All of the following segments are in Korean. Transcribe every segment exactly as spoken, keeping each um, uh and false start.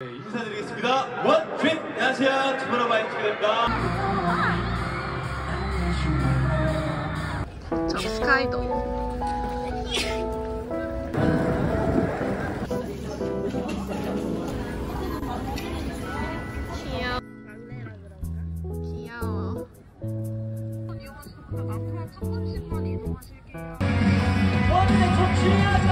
네, 인사드리겠습니다. 원 트립! 안녕하세요. 투모로우 엑스 투게더입니다. 저기 스카이도. 귀여워. 막내라 그런가? 귀여워. 이건 앞으로 조금씩만 이동하실게요. 원래 조치해야죠!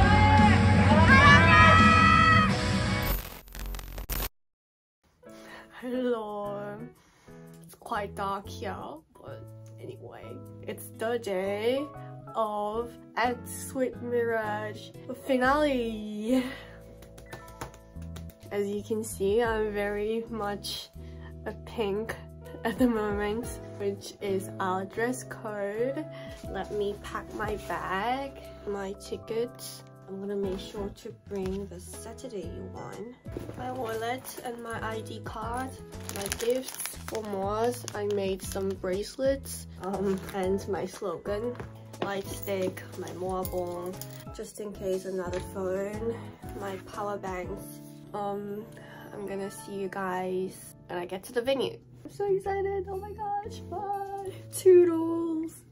Hello, it's quite dark here, but anyway, it's the day of ACT:SWEET MIRAGE Finale! As you can see, I'm very much a pink at the moment, which is our dress code. Let me pack my bag, my tickets. I'm gonna make sure to bring the Saturday one. My wallet and my I D card. My gifts for M O A's. I made some bracelets um, and my slogan. Light stick, my M O A bong, just in case another phone. My power banks. Um, I'm gonna see you guys when I get to the venue. I'm so excited, oh my gosh, bye! Toodles!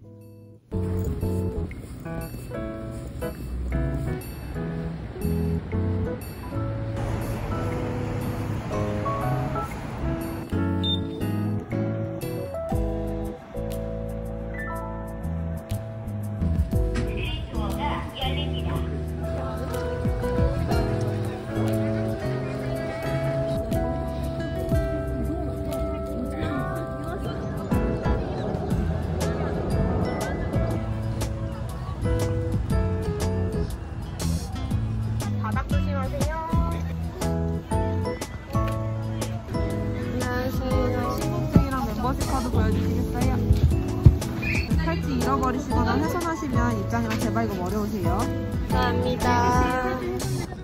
잃어버리시거나 훼손하시면 입장이랑 재발급 어려우세요. 감사합니다.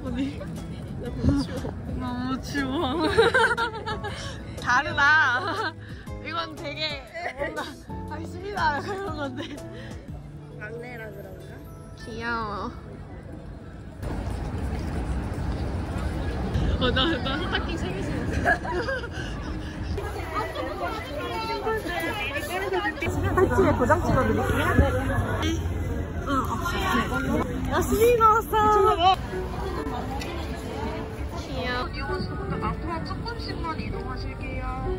어디? 너무 추워. 너무 추워. 다르다. 이건 되게 뭔가 확실히다 그런 건데. 막내라 그런가? 귀여워. 어, 나, 나 세탁기 세 개 신었어. 팔찌에 고장 찍어드릴게요. 응, 없어. 야, 수빈이 나왔어. 귀여워. 이곳은 앞으로 조금씩만 이동하실게요.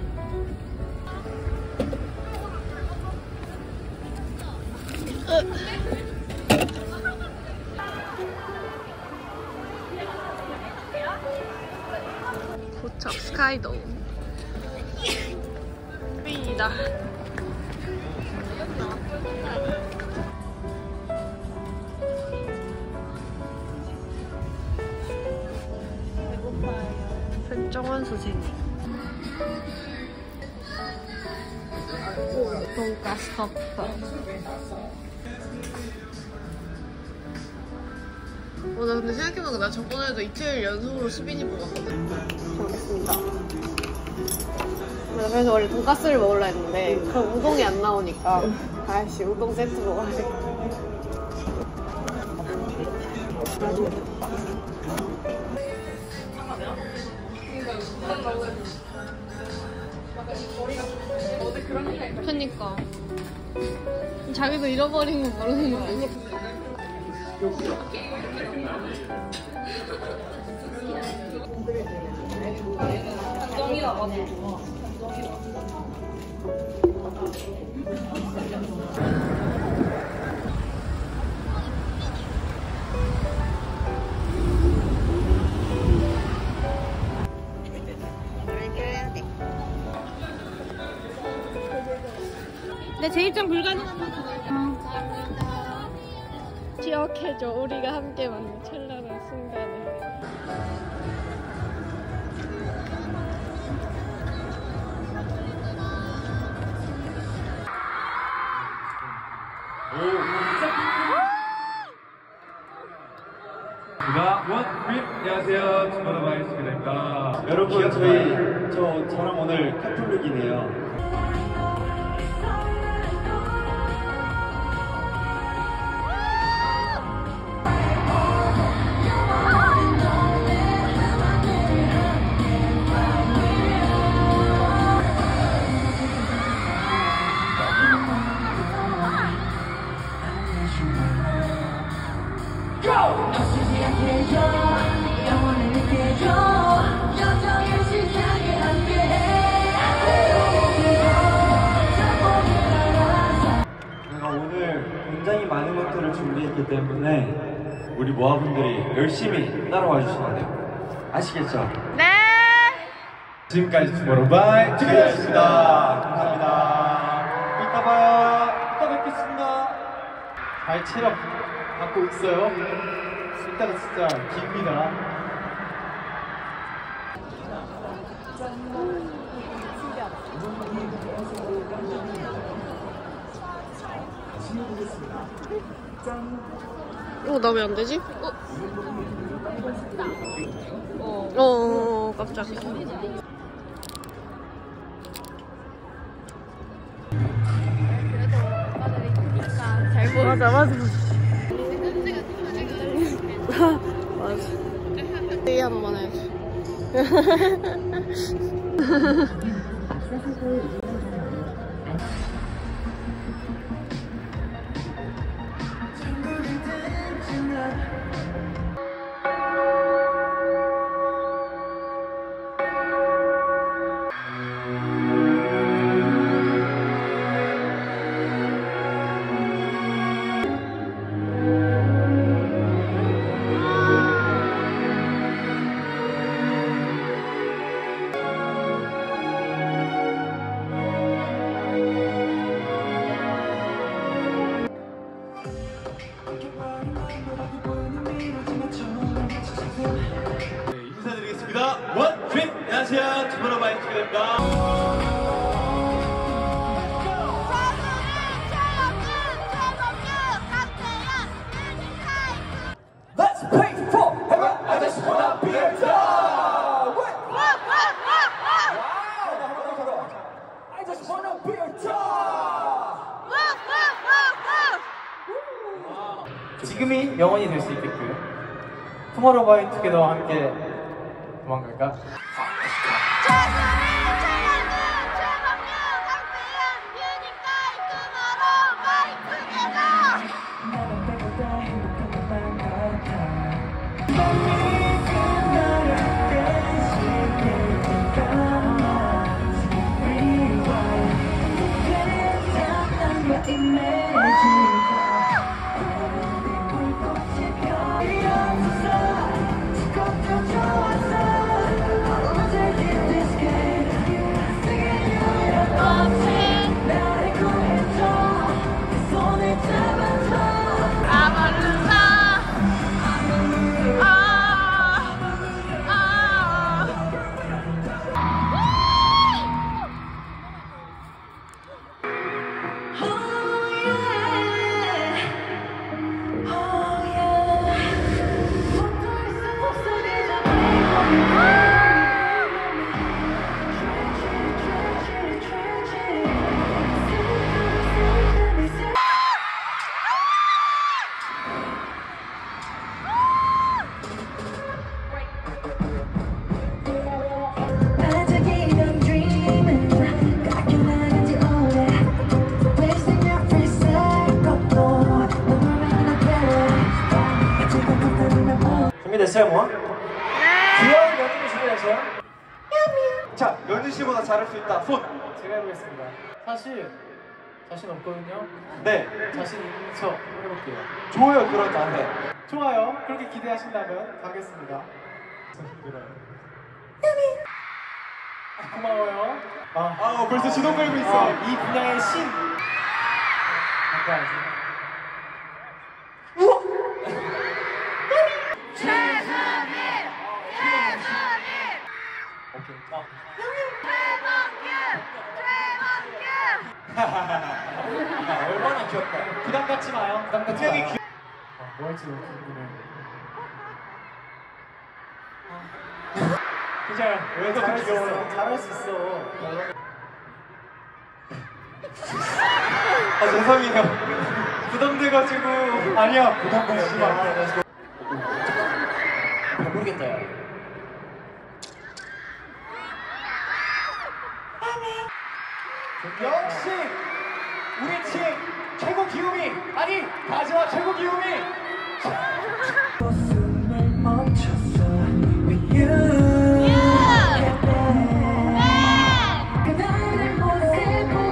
고척 스카이도. 수빈이다. 정원 선생님. 돈가스 덮밥. 어, 나 근데 생각해보니까 나 저번에도 이틀 연속으로 수빈이 먹었거든. 먹겠습니다. 그래서 원래 돈가스를 먹으려 했는데 응. 그럼 우동이 안 나오니까 아이씨 우동 세트 먹어야겠다. 그니까 자기도 잃어버린 거 모르는 거 아니야? 내 제입장 불가능한 거 기억해줘. 우리가 함께 만든 찬란한 순간을. 안녕하세요. 투모로우 엑스 투게더입니다. 여러분, 저희 저 저랑 오늘 커플룩이네요. Yeah. 때문에 우리 모아분들이 열심히 따라와 주셔야 돼요. 아시겠죠? 네! 지금까지 Tomorrow X Together였습니다. 감사합니다. 이따 봐요. 이따 뵙겠습니다. 잘 체력 받고 있어요. 이따가 진짜 깁니다. 이거 나오면 안 되지? 어? 어, 어 깜짝. 잘 보여. 맞아, 맞아. 맞아. 이 한번 해야지. Let's pay for heaven. I just wanna be a dog. I just wanna be a dog. 지금이 영원히 될 수 있겠고요. Tomorrow X Together와 함께 도망갈까? 됐어요, 뭐? 네! 귀여운 연주를 준비하세요. 자, 연주씨보다 잘할 수 있다. 손! 제가 해보겠습니다. 사실 자신 없거든요? 네! 자신 있는 척 해볼게요. 좋아요, 그런 나한테. 좋아요. 그렇게 기대하신다면 가겠습니다. 힘들어요. 고마워요. 아, 아 벌써 시동 걸고 있어. 아, 이 분야의 신! 가까워야지. 얼마나 귀엽다. 부담 갖지 마요. 부담 갖지 마요. 귀... 아, 뭐 할지 너무 궁금해. 그냥 왜 그렇게 귀여워요? 잘할 수 있어. 아, 죄송해요. 부담돼가지고. 아니야, 부담 갖지 마. 잘 모르겠다, 야. 역시 우리 팀 최고 기움이 아니 가지마 최고 기움이 숨을 멈췄어 with you 그날의 모습을 보고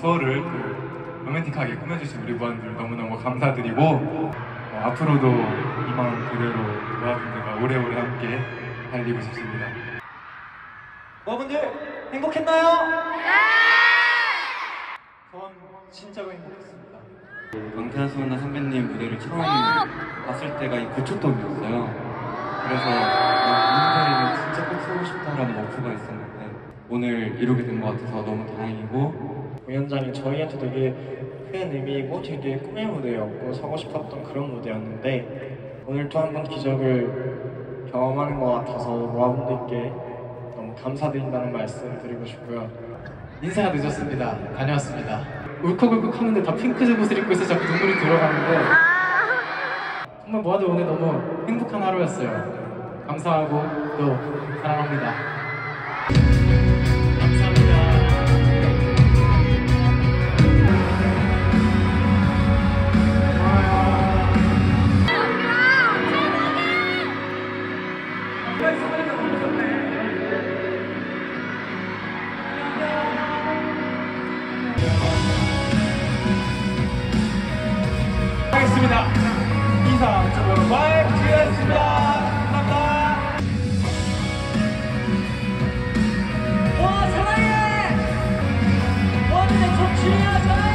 투어를 그 로맨틱하게 꾸며주신 우리 무한들 너무너무 감사드리고 어, 앞으로도 이 마음 그대로 여러분들과 오래오래 함께 달리고 싶습니다. 여러분들 행복했나요? 네! 전 진짜로 행복했습니다. 방탄소년단 선배님 무대를 처음 봤을 때가 이 고척돔이었어요. 그래서 인간에는 진짜 꼭 쓰고 싶다라는 목표가 있었는데 오늘 이루게 된 것 같아서 너무 다행이고 공연장이 저희한테 되게 큰 의미이고 되게 꿈의 무대였고 서고 싶었던 그런 무대였는데 오늘 또 한 번 기적을 경험하는 것 같아서 여러분들께 너무 감사드린다는 말씀 드리고 싶고요. 인사가 늦었습니다. 다녀왔습니다. 울컥울컥 하는데 다 핑크색 옷을 입고 있어서 자꾸 눈물이 들어가는데 정말 모아도 오늘 너무 행복한 하루였어요. 감사하고 또 사랑합니다. 하겠습니다. 이상 Tomorrow X였습니다. 감사합니다. 와 사랑해. 와 진짜 좋지야 사랑해.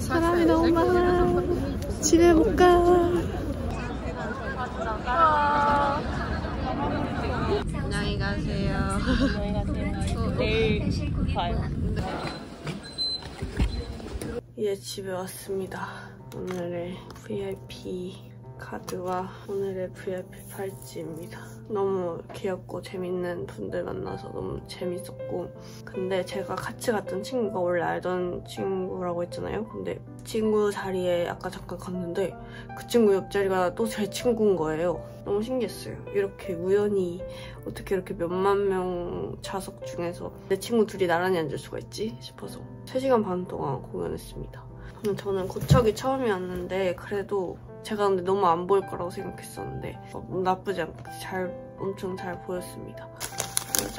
사람이 너무 많아. 집에 못 가. 안녕히 가세요. 내일 봐요. 이제 집에 왔습니다. 오늘의 브이아이피 카드와 오늘의 브이아이피 팔찌입니다. 너무 귀엽고 재밌는 분들 만나서 너무 재밌었고 근데 제가 같이 갔던 친구가 원래 알던 친구라고 했잖아요. 근데 친구 자리에 아까 잠깐 갔는데 그 친구 옆자리가 또 제 친구인 거예요. 너무 신기했어요. 이렇게 우연히 어떻게 이렇게 몇만 명 좌석 중에서 내 친구 둘이 나란히 앉을 수가 있지 싶어서 세 시간 반 동안 공연했습니다. 저는 고척이 처음이었는데 그래도 제가 근데 너무 안 보일 거라고 생각했었는데 어, 나쁘지 않게 잘 엄청 잘 보였습니다.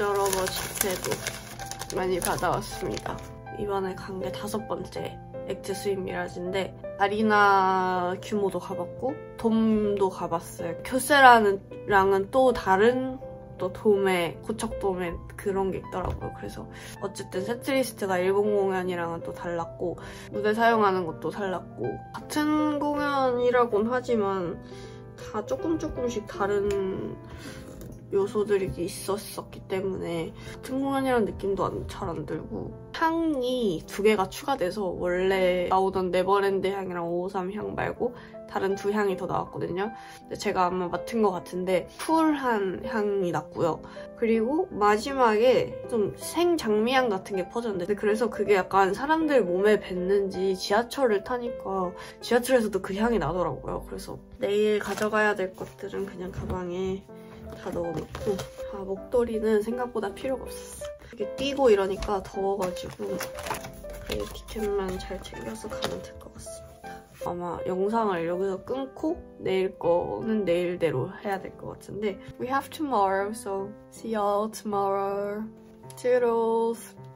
여러 번 집회도 많이 받아왔습니다. 이번에 간 게 다섯 번째 액트스윗 미라지인데 아리나 규모도 가봤고 돔도 가봤어요. 교세랑은 또 다른 또 돔에 고척돔에 그런 게 있더라고요. 그래서 어쨌든 세트리스트가 일본 공연이랑은 또 달랐고 무대 사용하는 것도 달랐고 같은 공연이라곤 하지만 다 조금 조금씩 다른 요소들이 있었었기 때문에 같은 공연이라는 느낌도 잘 안 들고 향이 두 개가 추가돼서 원래 나오던 네버랜드 향이랑 오오삼 향 말고 다른 두 향이 더 나왔거든요. 근데 제가 아마 맡은 것 같은데 쿨한 향이 났고요. 그리고 마지막에 좀 생장미향 같은 게 퍼졌는데 그래서 그게 약간 사람들 몸에 뱄는지 지하철을 타니까 지하철에서도 그 향이 나더라고요. 그래서 내일 가져가야 될 것들은 그냥 가방에 다 넣어놓고 아, 목도리는 생각보다 필요가 없었어. 이게 뛰고 이러니까 더워가지고 그래도 티켓만 잘 챙겨서 가면 될 것 같습니다. 아마 영상을 여기서 끊고 내일 거는 내일대로 해야 될 것 같은데 We have tomorrow, so see y'all tomorrow. Toodles!